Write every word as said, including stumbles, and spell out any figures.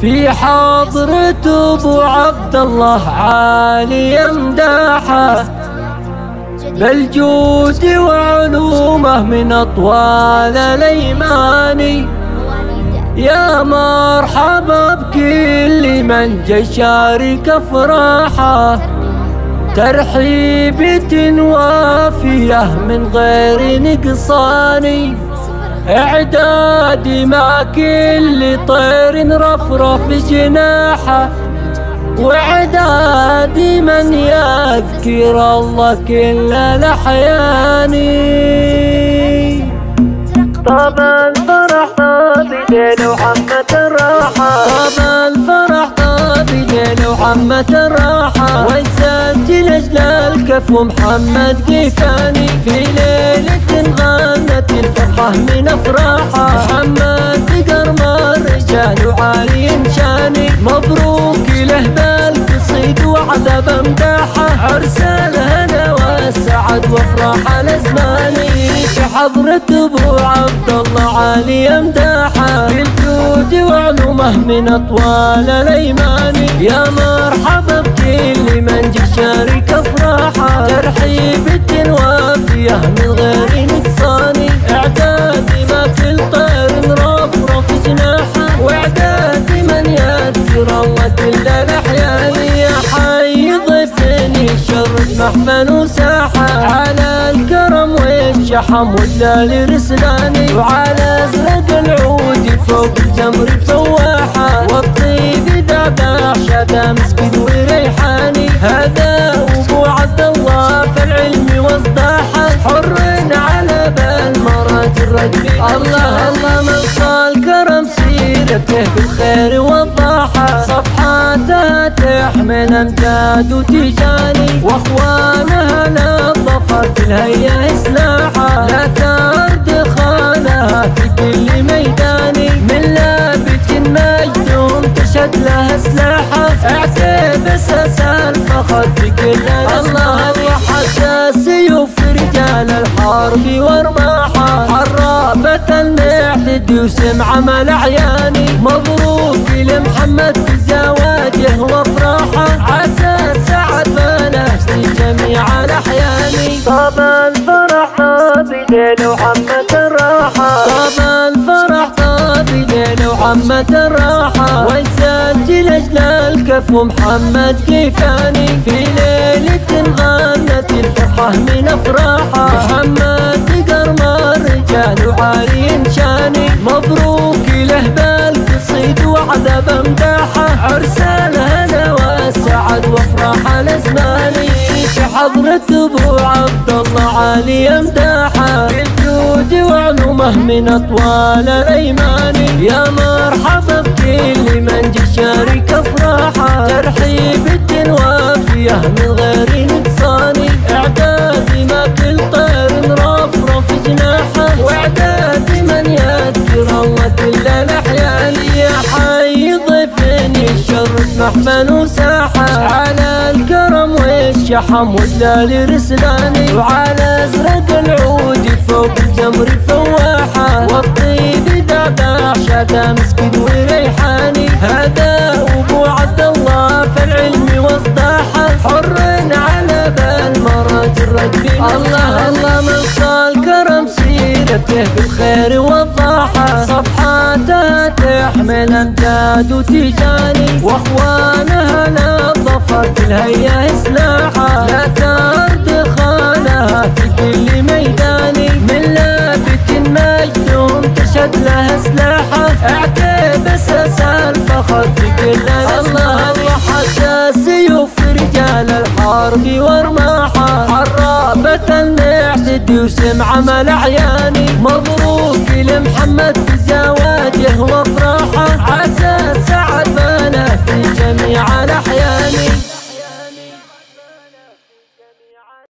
في حضرة ابو عبدالله علي يمدحه بالجود وعلومه من اطوال الايماني. يا مرحبا بكل من جشارك افراحه، ترحيبة وافية من غير نقصاني. اعدادي مع كل طير رفرف جناحه، واعدادي من يذكر الله كل الاحياني. طبعا فرح طابلين وحمة الراحة، طبعا الفرح طابلين وحمة الراحة، وانسانت لجل الكف ومحمد قيفاني. في ليلة غنت الفرحة من افراحة، محمد قرمى الرجال وعلي مشاني. مبروك له بالقصيد وعذب امداحه، عرس الهنا والسعد وافراح لازماني. حضرة ابو عبدالله علي يمدحه بالجود وعلومه من اطوال الايماني. يا مرحبا بكل من جي شارك افراحه، ترحيبة وافيه من غير نقصاني. اعدادي ما كل طير رفرف جناحه، واعدادي من يذكر الله كل الاحياني. يا حي ضيفني شرف محفل وساحه، على الكرم والشحم والدلال رسلاني. وعلى ازرق العود فوق الجمر بسواحه، والطيب ذبح شذا مسكين وريحاني. هذا ابو عبدالله في العلم واصداحه، حر على بال مرات الرجل. الله الله من قال كرم سيرته بالخير والضاحه، صفحاتها تحمل امجاد وتجاني. واخوانها نظفت الهيئه سلاحه، لا ترد خانها في كل ميداني. من لابت المجدوم تشد لها سلاحه، اعتبس اسال فخد في كل الله. وحتى سيوف رجال الحرب وارماحه، حرابة المعتد وسمعة ملعياني. مبروك لمحمد في زواجه وافراحه، عسى السعد فنفسي جميع الاحياني. طابا الفرح طابلين وحمة الراحه، طابا الفرح طابلين وحمة الراحه، وانسانت لاجل الكف ومحمد كيفاني. في ليلة غنت الفرحه من افراحه، محمد قرمى الرجال وعلي مشاني. مبروك له بالقصيد وعذب امداحه، عرس الهنا والسعد وافراح لازماني. حضرة ابو عبدالله علي يمدحه بالجود وعلومه من اطوال الايماني. يا مرحبا بكل من جي شارك افراحه، ترحيبة وافيه من غير نقصاني. اعدادي ما كل طير رفرف جناحه، واعدادي من يذكر الله كل الاحياني. يا حي ضيفني شرف محفل وساحه، على الكرم والشحم والدلال رسلاني. وعلى ازرق العود فوق الجمر فواحه، والطيب ذبح شذا مسكين وريحاني. هذا ابو عبدالله في العلم واصداحه، حر على بال مرات الرجل. الله الله من قال كرم سيرته بالخير والضاحه، صفحاتها تحمل امجاد وتجاني. واخوانها نظفت الهيئه سلاحه، لا ترد خانها في كل ميداني. من لابت المجدوم تشد لها سلاحه، اعتبس اسال فخر في كل الله. وحتى سيوف رجال الحرب وارماحه، حرابة المعتد وسمعة ملعياني. مبروك لمحمد في زواجه